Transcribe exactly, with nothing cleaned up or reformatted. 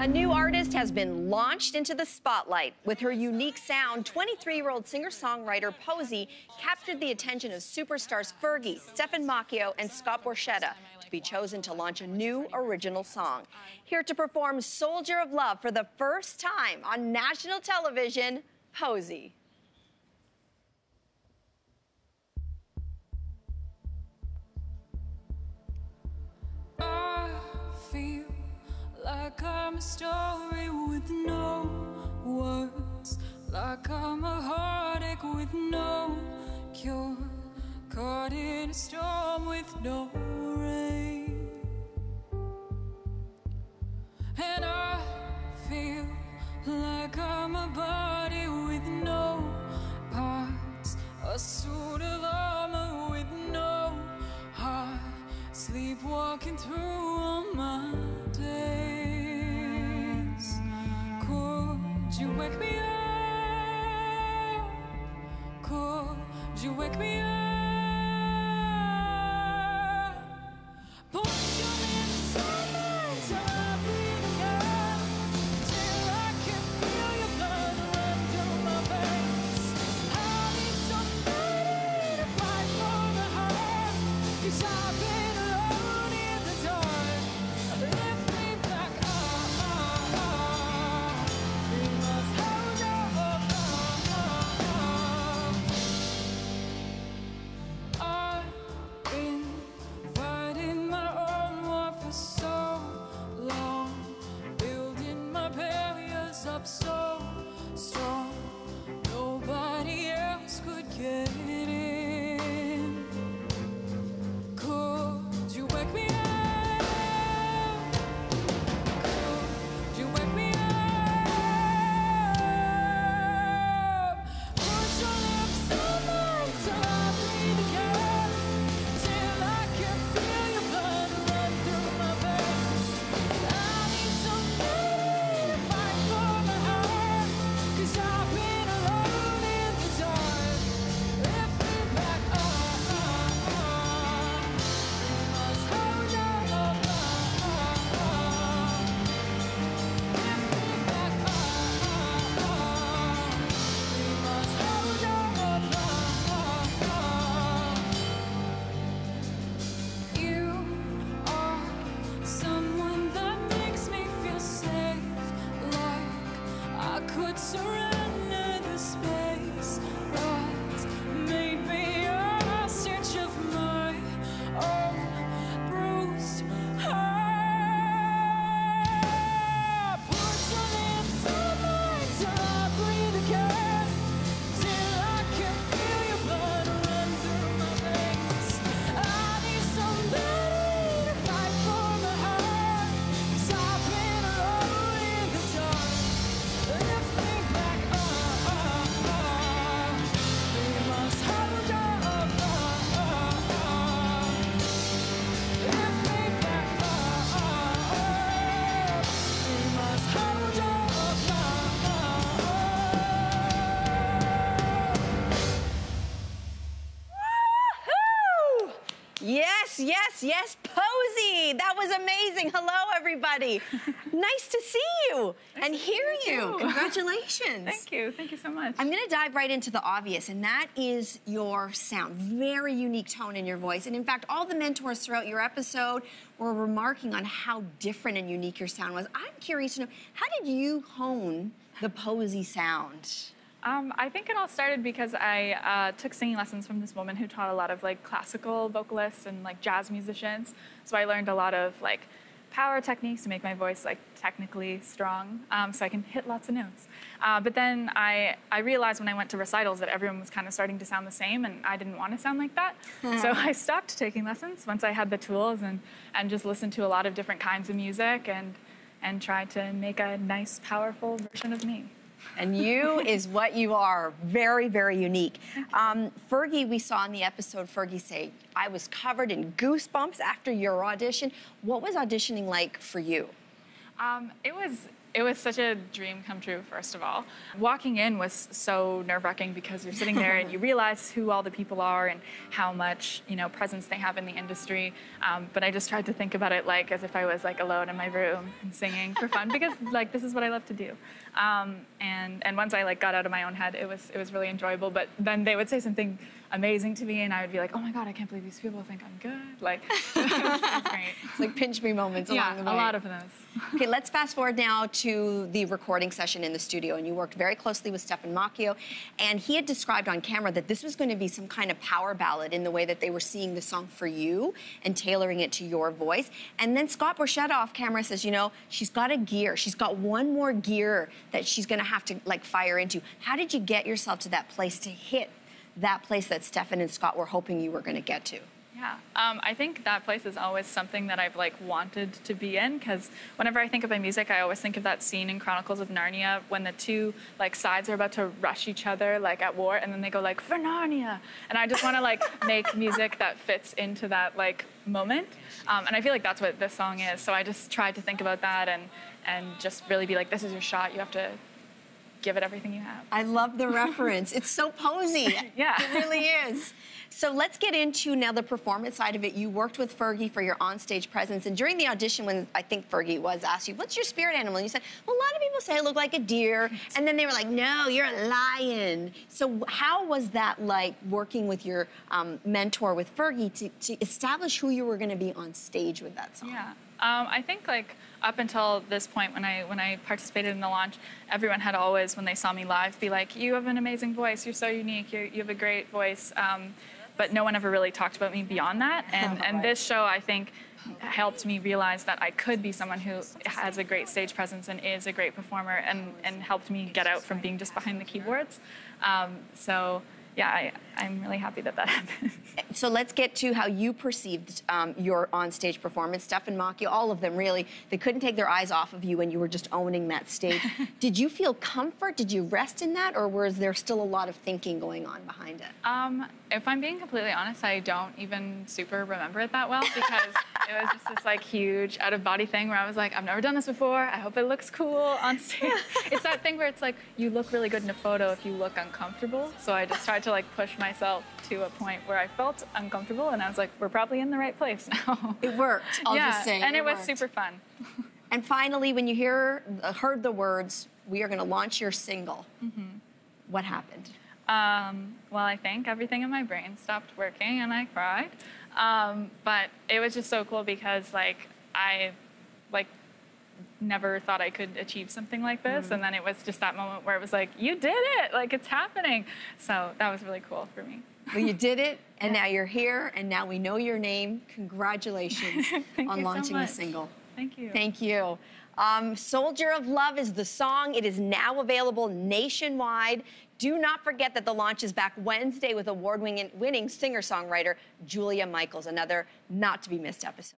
A new artist has been launched into the spotlight. With her unique sound, twenty-three-year-old singer-songwriter Poesy captured the attention of superstars Fergie, Stefan Moccio, and Scott Borchetta to be chosen to launch a new original song. Here to perform Soldier of Love for the first time on national television, Poesy. Like I'm a story with no words, like I'm a heartache with no cure, caught in a storm with no rain. And I feel like I'm a body with no parts, a suit of armor with no heart, sleepwalking through all my days. Could you wake me up? Could you wake me up? Yes, yes, yes, Poesy. That was amazing. Hello, everybody. Nice to see you nice and hear you. you. Congratulations. Thank you. Thank you so much. I'm going to dive right into the obvious, and that is your sound. Very unique tone in your voice. And in fact, all the mentors throughout your episode were remarking on how different and unique your sound was. I'm curious to know, how did you hone the Poesy sound? Um, I think it all started because I uh, took singing lessons from this woman who taught a lot of like classical vocalists and like jazz musicians. So I learned a lot of like power techniques to make my voice like technically strong, um, so I can hit lots of notes. Uh, but then I I realized when I went to recitals that everyone was kind of starting to sound the same, and I didn't want to sound like that. Yeah. So I stopped taking lessons once I had the tools and and just listened to a lot of different kinds of music and and tried to make a nice, powerful version of me. And you is what you are. Very, very unique. Um, Fergie, we saw in the episode, Fergie say, I was covered in goosebumps after your audition. What was auditioning like for you? Um, it was it was such a dream come true. First of all, walking in was so nerve-wracking because you're sitting there and you realize who all the people are and how much you know presence they have in the industry. Um, but I just tried to think about it like as if I was like alone in my room and singing for fun because like this is what I love to do. Um, and and once I like got out of my own head, it was it was really enjoyable. But then they would say something amazing to me and I would be like, oh my god, I can't believe these people think I'm good. Like it was, it was great. It's like pinch me moments yeah, along the way. Yeah, a lot of those. Okay, let's fast forward now to the recording session in the studio, and you worked very closely with Stefan Moccio, and he had described on camera that this was going to be some kind of power ballad in the way that they were seeing the song for you and tailoring it to your voice. And then Scott Borchetta off camera says, you know, she's got a gear. She's got one more gear that she's going to have to like fire into. How did you get yourself to that place to hit that place that Stefan and Scott were hoping you were going to get to? Yeah, um, I think that place is always something that I've like wanted to be in, because whenever I think of my music, I always think of that scene in Chronicles of Narnia when the two like sides are about to rush each other like at war, and then they go like for Narnia, and I just want to like make music that fits into that like moment, um, and I feel like that's what this song is. So I just tried to think about that and and just really be like, this is your shot. You have to give it everything you have. I love the reference. It's so Poesy. Yeah. It really is. So let's get into now the performance side of it. You worked with Fergie for your onstage presence, and during the audition when I think Fergie was asked you, what's your spirit animal? And you said, well, a lot of people say I look like a deer, and then they were like, no, you're a lion. So how was that like working with your um, mentor, with Fergie, to, to establish who you were going to be on stage with that song? Yeah. Um, I think like up until this point when I when I participated in the launch, everyone had always, when they saw me live, be like, you have an amazing voice, you're so unique, you you have a great voice. Um, but no one ever really talked about me beyond that. And, and this show, I think, helped me realize that I could be someone who has a great stage presence and is a great performer, and, and helped me get out from being just behind the keyboards. Um, so. Yeah, I, I'm really happy that that happened. So let's get to how you perceived um, your onstage performance. Stefan Moccio, all of them really, they couldn't take their eyes off of you and you were just owning that stage. Did you feel comfort? Did you rest in that? Or was there still a lot of thinking going on behind it? Um, if I'm being completely honest, I don't even super remember it that well, because it was just this like huge out of body thing where I was like, I've never done this before. I hope it looks cool on stage. It's that thing where it's like, you look really good in a photo if you look uncomfortable. So I just tried to to like push myself to a point where I felt uncomfortable, and I was like, we're probably in the right place now. It worked, I'll yeah, just say. And it, it was super fun. And finally, when you hear heard the words, we are going to launch your single, mm-hmm. what happened? Um, well, I think everything in my brain stopped working and I cried. Um, but it was just so cool because like I like never thought I could achieve something like this. Mm-hmm. And then it was just that moment where it was like, you did it, like it's happening. So that was really cool for me. Well, you did it, and yeah. Now you're here, and now we know your name. Congratulations on launching so the single. Thank you. Thank you. Um, Soldier of Love is the song. It is now available nationwide. Do not forget that the launch is back Wednesday with award-winning singer-songwriter Julia Michaels, another not-to-be-missed episode.